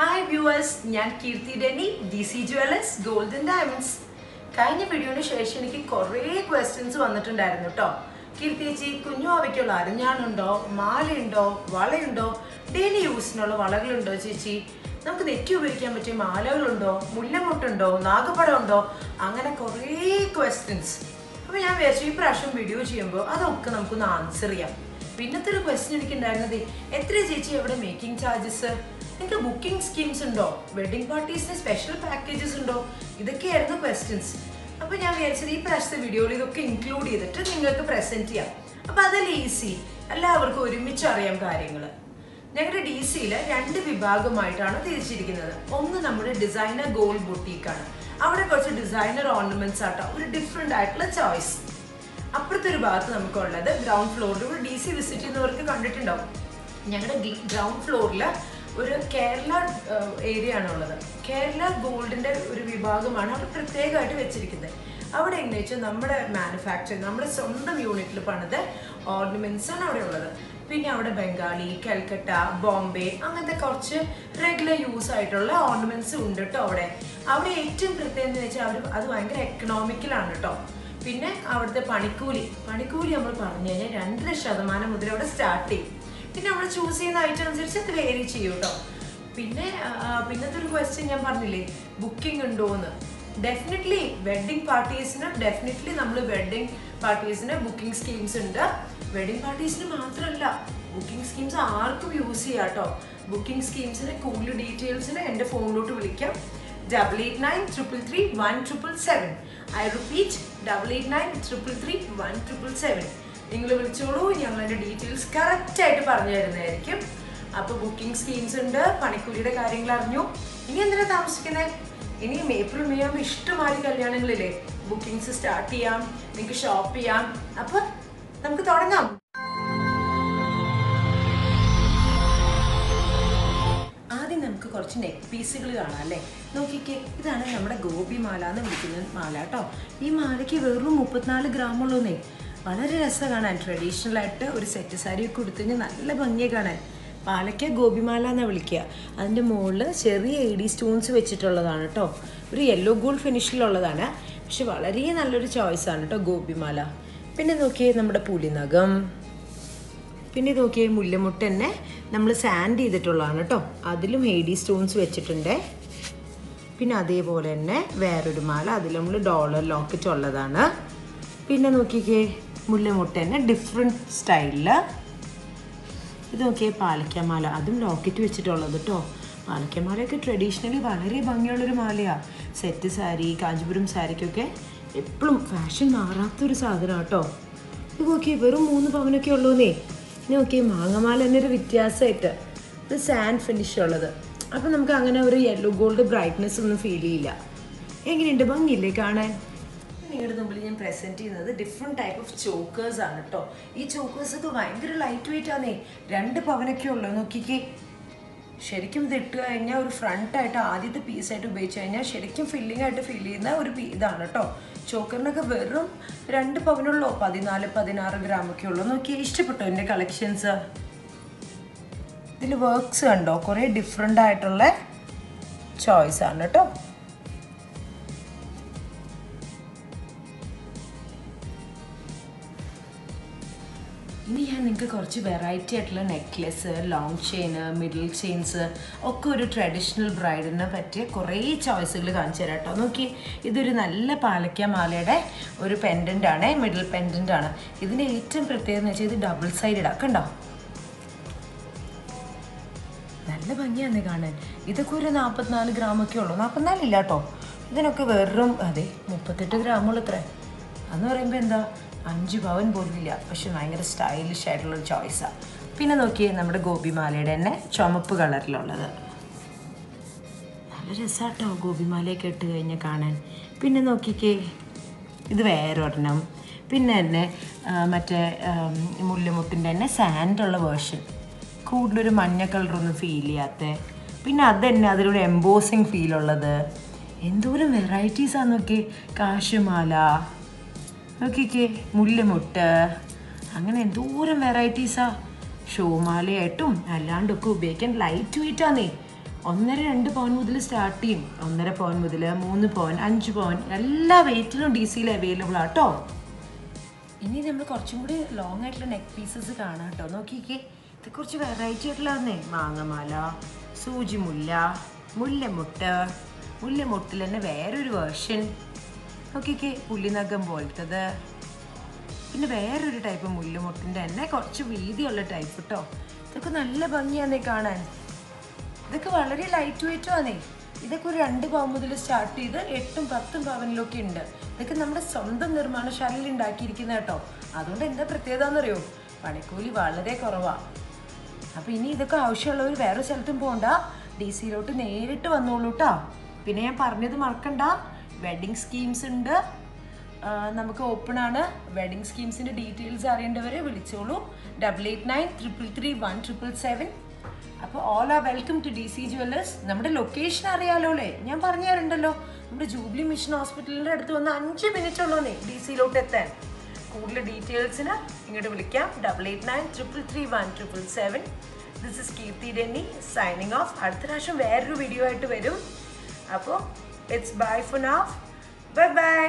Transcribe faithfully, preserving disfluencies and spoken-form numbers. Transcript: हाय viewers ഞാൻ Keerthi Denny DC jewellers gold and diamonds കഴിഞ്ഞ വീഡിയോന് ശേഷം എനിക്ക് കുറേ ക്വസ്റ്റ്യൻസ് വന്നിട്ടുണ്ടായിരുന്നു ട്ടോ കീർത്തി ചേച്ചി കുഞ്ഞുവയ്ക്കുള്ള അരഞ്ഞാണുണ്ടോ മാലയുണ്ടോ വളയുണ്ടോ ഡെയിലി യൂസിനുള്ള വളകളുണ്ടോ ചേച്ചി നമുക്ക് നെറ്റി ഉപയോഗിക്കാൻ പറ്റിയ മാലകളുണ്ടോ മുല്ലമൊട്ടുണ്ടോ നാഗപടമുണ്ടോ അങ്ങനെ കുറേ ക്വസ്റ്റ്യൻസ് അപ്പോൾ ഞാൻ വേറെ ഈ പ്രാവശ്യം വീഡിയോ ചെയ്യുമ്പോൾ അതൊക്കെ നമുക്കൊന്ന് ആൻസർ ചെയ്യാം പിന്നത്തെ ഒരു ക്വസ്റ്റ്യൻ എനിക്ക് ഉണ്ടായിരുന്നത് എത്ര ചേച്ചി എവിടെ മേക്കിംഗ് ചാർജസ് इनके बुकिंग स्कीम्स उंडो वेडिंग पार्टीज़ ने स्पेशल पैकेजेस उंडो इदक्के आयिरुन्नु क्वेश्चन्स अप्पो ഞാൻ വിചാരിച്ചത് ഈ പ്രാവശ്യത്തെ വീഡിയോയിൽ ഇതൊക്കെ ഇൻക്ലൂഡ് ചെയ്തിട്ട് നിങ്ങൾക്ക് പ്രസന്റ് ചെയ്യാം അപ്പോൾ അതല്ല ഈസി എല്ലാവർക്കും ഒരുമിച്ച് അറിയാം കാര്യങ്ങൾ ഞങ്ങളുടെ ഡിസിയിലെ രണ്ട് വിഭാഗമായിട്ടാണ് തിരിച്ചിരിക്കുന്നത് ഒന്ന് നമ്മുടെ ഡിസൈനർ ഗോൾഡ് ബുട്ടീക്ക് ആണ് അവിടെ കുറച്ച് ഡിസൈനർ ഓർണമെന്റ്സ് ആട്ടോ ഒരു ഡിഫറന്റ് ആയിട്ടുള്ള ചോയ്സ് അപ്പുറത്തെ ഒരു ഭാഗത്ത് നമുക്കുള്ളത് ഗ്രൗണ്ട് ഫ്ലോറിൽ ഒരു ഡിസി വിസിറ്റ് ചെയ്യുന്നവർക്ക് കണ്ടിട്ടുണ്ടാവും ഞങ്ങളുടെ ഗ്രൗണ്ട് ഫ്ലോറിൽ ഒരു കേരള ഏരിയ ആണുള്ളത് കേരള ഗോൾഡിന്റെ ഒരു വിഭാഗമാണ് അവിടെ പ്രത്യേകമായിട്ട് വെച്ചിരിക്കുന്നത് അവിടെ എങ്ങനെ വെച്ചാൽ നമ്മുടെ മാനുഫാക്ചർ നമ്മുടെ സ്വന്തം യൂണിറ്റിൽ പണിത ഓർണമെന്റ്സ് ആണ് അവിടെ ഉള്ളത് പിന്നെ അവിടെ ബംഗാളി കൽക്കട്ട ബോംബെ അങ്ങനത്തെ കുറച്ച് റെഗുലർ യൂസ് ആയിട്ടുള്ള ഓർണമെന്റ്സ് ഉണ്ട് ട്ടോ അവിടെ അവിടെ ഏറ്റവും പ്രത്യേകത എന്ന് വെച്ചാൽ അവർ അത് ഭയങ്കര എക്കണോമിക്കലാണ് ട്ടോ പിന്നെ അവിടുത്തെ പണിക്കൂലി പണിക്കൂലി നമ്മൾ പറഞ്ഞു കഴിഞ്ഞാൽ രണ്ടര ശതമാനം മുതൽ അവിടെ സ്റ്റാർട്ട് ചെയ്യും പിന്നെ നമ്മൾ ചൂസ് ചെയ്യുന്ന ഐറ്റം അനുസരിച്ച് അത് വേരി ചെയ്യും കേട്ടോ പിന്നെ പിന്നത്തെ ഒരു ക്വസ്റ്റ്യൻ ഞാൻ പറഞ്ഞില്ലേ ബുക്കിംഗ് ഉണ്ടോ എന്ന് ഡെഫിനറ്റ്ലി വെഡ്ഡിംഗ് പാർട്ടീസിന് ഡെഫിനറ്റ്ലി നമ്മൾ വെഡ്ഡിംഗ് പാർട്ടീസിന് ബുക്കിംഗ് സ്കീംസ് ഉണ്ട് വെഡ്ഡിംഗ് പാർട്ടീസിന് മാത്രമല്ല ബുക്കിംഗ് സ്കീംസ് ആർക്കും യൂസ് ചെയ്യാം കേട്ടോ ബുക്കിംഗ് സ്കീംസിൻ്റെ കൂടുതൽ ഡീറ്റെയിൽസിന് എൻ്റെ ഫോണിലോട്ട് വിളിക്കാം double eight nine triple three one triple seven I repeat double eight nine triple three one triple seven നിങ്ങൾ വിളിച്ചോളൂ ഞങ്ങൾ അതിൻ്റെ ഡീറ്റെയിൽസ് കറക്റ്റായിട്ട് പറഞ്ഞു തരുന്നതായിരിക്കും അപ്പോൾ ബുക്കിംഗ് സ്കീംസ് ഉണ്ട് പണിക്കൂലിയുടെ കാര്യങ്ങൾ അറിഞ്ഞു ഇനി എന്തിനാണ് താമസിക്കുന്നത് ഇനിയും ഏപ്രിൽ മെയ് ആകുമ്പോൾ ഇഷ്ടമായി കല്യാണങ്ങളില്ലേ ബുക്കിംഗ്സ് സ്റ്റാർട്ട് ചെയ്യാം നിങ്ങൾക്ക് ഷോപ്പ് ചെയ്യാം അപ്പോൾ നമുക്ക് തുടങ്ങാം ആദ്യം നമുക്ക് കുറച്ച് നെക്ക് പീസുകൾ കാണാം അല്ലേ നോക്കിക്കേ ഇതാണ് നമ്മുടെ ഗോപി മാല എന്ന് വിളിക്കുന്ന മാല കേട്ടോ ഈ മാലയ്ക്ക് വെറും മുപ്പത്തിനാല് ഗ്രാമുള്ളൂന്നേ വളരെ രസം കാണാൻ ട്രഡീഷണലായിട്ട് ഒരു സെറ്റ് സാരിയൊക്കെ കൊടുത്തു കഴിഞ്ഞാൽ നല്ല ഭംഗിയെ കാണാൻ പാലയ്ക്ക ഗോപിമാല എന്നാണ് വിളിക്കുക അതിൻ്റെ മുകളിൽ ചെറിയ എ ഡി സ്റ്റോൺസ് വെച്ചിട്ടുള്ളതാണ് കേട്ടോ ഒരു യെല്ലോ ഗോൾഡ് ഫിനിഷിലുള്ളതാണ് പക്ഷെ വളരെ നല്ലൊരു ചോയ്സാണ് കേട്ടോ ഗോപിമാല പിന്നെ നോക്കിയേ നമ്മുടെ പുലിനകം പിന്നെ നോക്കിയേ മുല്ലമുട്ട് തന്നെ നമ്മൾ സാൻഡ് ചെയ്തിട്ടുള്ളതാണ് കേട്ടോ അതിലും എ ഡി സ്റ്റോൺസ് വെച്ചിട്ടുണ്ട് പിന്നെ അതേപോലെ തന്നെ വേറൊരു മാല അതിൽ നമ്മൾ ഡോളർ ലോക്കറ്റ് ഉള്ളതാണ് പിന്നെ നോക്കിക്കേ മുല്ലമുട്ട് തന്നെ ഡിഫറെൻറ്റ് സ്റ്റൈലിൽ ഇത് നോക്കിയാൽ പാലക്കാമാല അതും ലോക്കറ്റ് വെച്ചിട്ടുള്ളത് കേട്ടോ പാലക്കാമാലയൊക്കെ ട്രഡീഷണലി വളരെ ഭംഗിയുള്ളൊരു മാലയാണ് സെറ്റ് സാരി കാഞ്ചീപുരം സാരിക്കൊക്കെ എപ്പോഴും ഫാഷൻ മാറാത്തൊരു സാധനമാണ് കേട്ടോ ഇത് നോക്കിയേ വെറും മൂന്ന് പവനൊക്കെ ഉള്ളൂന്നേ ഇത് നോക്കിയേ മാങ്ങമാല തന്നെ ഒരു വ്യത്യാസമായിട്ട് ഒരു സാൻഡ് ഫിനിഷുള്ളത് അപ്പം നമുക്ക് അങ്ങനെ ഒരു യെല്ലോ ഗോൾഡ് ബ്രൈറ്റ്നെസ് ഒന്നും ഫീൽ ചെയ്യില്ല എങ്ങനെയുണ്ട് ഭംഗിയില്ലേ കാണാൻ നിങ്ങളുടെ മുമ്പിൽ ഞാൻ പ്രസൻറ്റ് ചെയ്യുന്നത് ഡിഫറെൻറ്റ് ടൈപ്പ് ഓഫ് ചോക്കേഴ്സ് ആണ് കേട്ടോ ഈ ചോക്കേഴ്സൊക്കെ ഭയങ്കര ലൈറ്റ് വെയിറ്റ് ആണേ രണ്ട് പവനൊക്കെ ഉള്ളൂ നോക്കിക്കേ ശരിക്കും ഇത് ഇട്ട് കഴിഞ്ഞാൽ ഒരു ഫ്രണ്ടായിട്ട് ആദ്യത്തെ പീസായിട്ട് ഉപയോഗിച്ച് കഴിഞ്ഞാൽ ശരിക്കും ഫില്ലിംഗ് ആയിട്ട് ഫീൽ ചെയ്യുന്ന ഒരു ഇതാണ് കേട്ടോ ചോക്കറിനൊക്കെ വെറും രണ്ട് പവനുള്ളൂ പതിനാല് പതിനാറ് ഗ്രാമൊക്കെ ഉള്ളൂ നോക്കിയാൽ ഇഷ്ടപ്പെട്ടോ എൻ്റെ കളക്ഷൻസ് ഇതിൽ വർക്ക്സ് കണ്ടോ കുറേ ഡിഫറെൻ്റ് ആയിട്ടുള്ള ചോയ്സ് ആണ് കേട്ടോ ഇനി ഞാൻ നിങ്ങൾക്ക് കുറച്ച് വെറൈറ്റി ആയിട്ടുള്ള necklace long chain middle chains ഒക്കെ ഒരു ട്രഡീഷണൽ ബ്രൈഡിനെ പറ്റിയ കുറേ ചോയ്സുകൾ കാണിച്ചു തരാം കേട്ടോ നോക്കി ഇതൊരു നല്ല പാലക്ക മാലയുടെ ഒരു പെൻഡൻ്റാണ് മിഡിൽ പെൻഡൻ്റാണ് ഇതിൻ്റെ ഏറ്റവും പ്രത്യേകത എന്ന് വെച്ചാൽ ഇത് ഡബിൾ സൈഡഡ് ആക്കണ്ടോ നല്ല ഭംഗിയാണ് കാണാൻ ഇതൊക്കെ ഒരു നാൽപ്പത്തിനാല് ഗ്രാമൊക്കെ ഉള്ളൂ നാൽപ്പത്തിനാലില്ല കേട്ടോ ഇതിനൊക്കെ വെറും അതെ മുപ്പത്തെട്ട് ഗ്രാമുള്ള അത്ര എന്ന് പറയുമ്പോൾ എന്താ അഞ്ച് പവൻ പോലില്ല പക്ഷെ ഭയങ്കര സ്റ്റൈലിഷ് ആയിട്ടുള്ളൊരു ചോയ്സാണ് പിന്നെ നോക്കിയേ നമ്മുടെ ഗോപിമാലയുടെ തന്നെ ചുമപ്പ് കളറിലുള്ളത് നല്ല രസമാട്ടോ ഗോപിമാലയൊക്കെ ഇട്ട് കഴിഞ്ഞാൽ കാണാൻ പിന്നെ നോക്കിക്കേ ഇത് വേറൊരെണ്ണം പിന്നെ തന്നെ മറ്റേ മുല്ലമുത്തിൻ്റെ തന്നെ സാൻഡുള്ള വേർഷൻ കൂടുതലൊരു മഞ്ഞ കളറൊന്നും ഫീൽ ചെയ്യാത്ത പിന്നെ അത് തന്നെ അതിലൊരു എംബോസിങ് ഫീലുള്ളത് എന്തോരം വെറൈറ്റീസാണ് നോക്കിയേ കാശുമാല നോക്കിക്കേ മുല്ലമുട്ട് അങ്ങനെ എന്തോരം വെറൈറ്റീസാണ് ഷോമാലയായിട്ടും അല്ലാണ്ടൊക്കെ ഉപയോഗിക്കാൻ ലൈറ്റ് വെയിറ്റാന്നേ ഒന്നര രണ്ട് പവൻ മുതൽ സ്റ്റാർട്ട് ചെയ്യും. ഒന്നര പവൻ മുതൽ മൂന്ന് പവൻ അഞ്ച് പവൻ എല്ലാ വെയ്റ്റിലും ഡി സിയിൽ അവൈലബിൾ ആട്ടോ. ഇനി നമ്മൾ കുറച്ചും കൂടി ലോങ് ആയിട്ടുള്ള നെക്ക് പീസസ് കാണാം കേട്ടോ. നോക്കിക്കേ, ഇത് കുറച്ച് വെറൈറ്റി ആയിട്ടുള്ളതന്നെ. മാങ്ങമാല, സൂചിമുല്ല, മുല്ലമുട്ട്, മുല്ലമുട്ടിൽ തന്നെ വേറൊരു വേർഷൻ. നോക്കിക്കേ, പുള്ളിനകം പോലത്തത്. പിന്നെ വേറൊരു ടൈപ്പ് മുല്ലമുട്ടിൻ്റെ തന്നെ കുറച്ച് വീതിയുള്ള ടൈപ്പ് കേട്ടോ. ഇതൊക്കെ നല്ല ഭംഗിയാന്നേ കാണാൻ. ഇതൊക്കെ വളരെ ലൈറ്റ് വെയിറ്റും ആണേ. ഇതൊക്കെ ഒരു രണ്ട് പവൻ മുതൽ സ്റ്റാർട്ട് ചെയ്ത് എട്ടും പത്തും പവനിലൊക്കെ ഉണ്ട്. ഇതൊക്കെ നമ്മുടെ സ്വന്തം നിർമ്മാണശാലയിൽ ഉണ്ടാക്കിയിരിക്കുന്ന കേട്ടോ. അതുകൊണ്ട് എന്താ പ്രത്യേകത എന്നറിയോ, പണിക്കൂലി വളരെ കുറവാണ്. അപ്പോൾ ഇനി ഇതൊക്കെ ആവശ്യമുള്ളവർ വേറെ സ്ഥലത്തും പോകണ്ട, ഡി സിയിലോട്ട് നേരിട്ട് വന്നോളൂ കേട്ടോ. പിന്നെ ഞാൻ പറഞ്ഞത് മറക്കണ്ട, വെഡ്ഡിങ് സ്കീംസ് ഉണ്ട്, നമുക്ക് ഓപ്പൺ ആണ്. വെഡ്ഡിങ് സ്കീംസിൻ്റെ ഡീറ്റെയിൽസ് അറിയേണ്ടവരെ വിളിച്ചോളൂ, double eight nine triple three one triple seven. അപ്പോൾ all are welcome to D C jewellers. നമ്മുടെ ലൊക്കേഷൻ അറിയാലോ അല്ലേ, ഞാൻ പറഞ്ഞു തരണ്ടല്ലോ. നമ്മുടെ ജൂബിലി മിഷൻ ഹോസ്പിറ്റലിൻ്റെ അടുത്ത് വന്ന് അഞ്ച് മിനിറ്റ് ഉള്ളൂന്നേ ഡി സിയിലോട്ട് എത്താൻ. കൂടുതൽ ഡീറ്റെയിൽസിന് ഇങ്ങോട്ട് വിളിക്കാം, double eight nine triple three one triple seven. This is Keerthi Denny signing off. അടുത്ത പ്രാവശ്യം വേറൊരു വീഡിയോ ആയിട്ട് വരും. അപ്പോൾ it's bye for now, bye by.